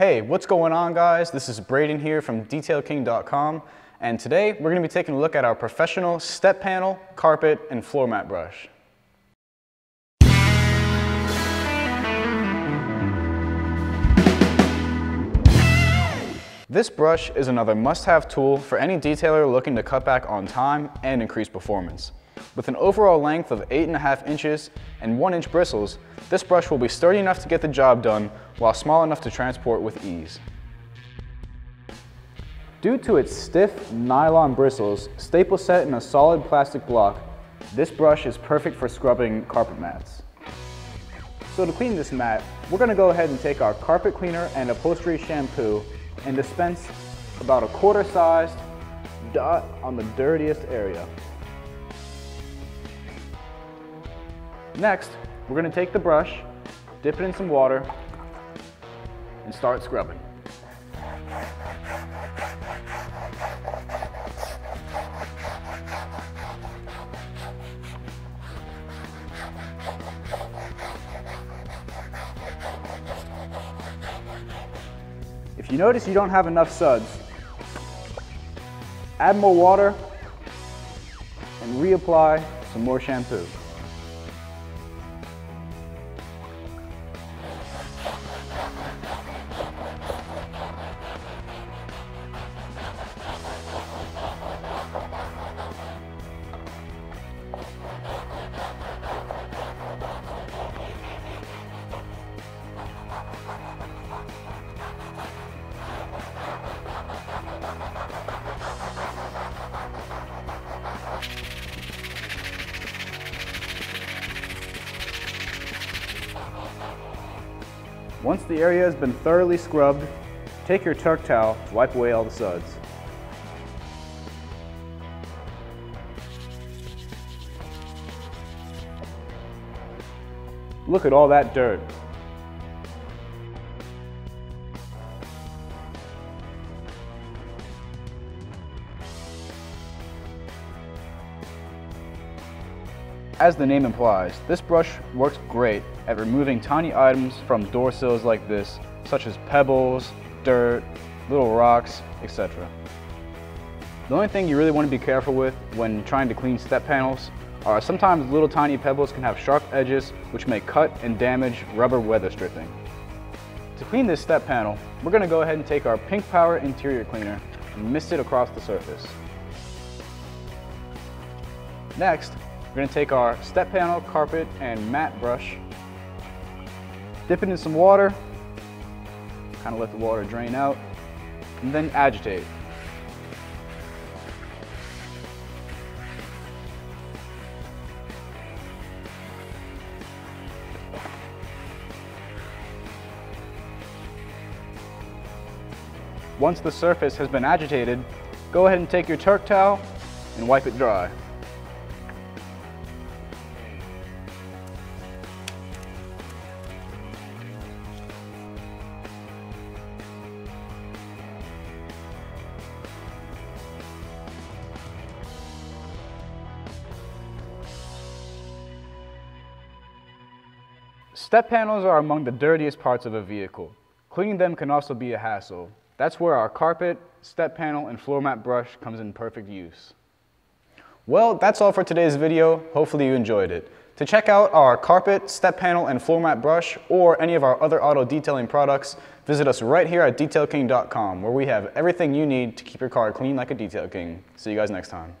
Hey, what's going on guys? This is Braden here from DetailKing.com, and today we're going to be taking a look at our professional step panel, carpet, and floor mat brush. This brush is another must-have tool for any detailer looking to cut back on time and increase performance. With an overall length of 8.5 inches and 1-inch bristles, this brush will be sturdy enough to get the job done while small enough to transport with ease. Due to its stiff nylon bristles, staple set in a solid plastic block, this brush is perfect for scrubbing carpet mats. So to clean this mat, we're going to go ahead and take our carpet cleaner and upholstery shampoo and dispense about a quarter-sized dot on the dirtiest area. Next, we're going to take the brush, dip it in some water, and start scrubbing. If you notice you don't have enough suds, add more water and reapply some more shampoo. Once the area has been thoroughly scrubbed, take your Turk towel, wipe away all the suds. Look at all that dirt. As the name implies, this brush works great at removing tiny items from door sills like this, such as pebbles, dirt, little rocks, etc. The only thing you really want to be careful with when trying to clean step panels are sometimes little tiny pebbles can have sharp edges which may cut and damage rubber weather stripping. To clean this step panel, we're going to go ahead and take our Pink Power Interior Cleaner and mist it across the surface. Next, we're going to take our step panel, carpet, and mat brush, dip it in some water, kind of let the water drain out, and then agitate. Once the surface has been agitated, go ahead and take your Turk towel and wipe it dry. Step panels are among the dirtiest parts of a vehicle. Cleaning them can also be a hassle. That's where our carpet, step panel, and floor mat brush comes in perfect use. Well, that's all for today's video. Hopefully you enjoyed it. To check out our carpet, step panel, and floor mat brush, or any of our other auto detailing products, visit us right here at DetailKing.com, where we have everything you need to keep your car clean like a Detail King. See you guys next time.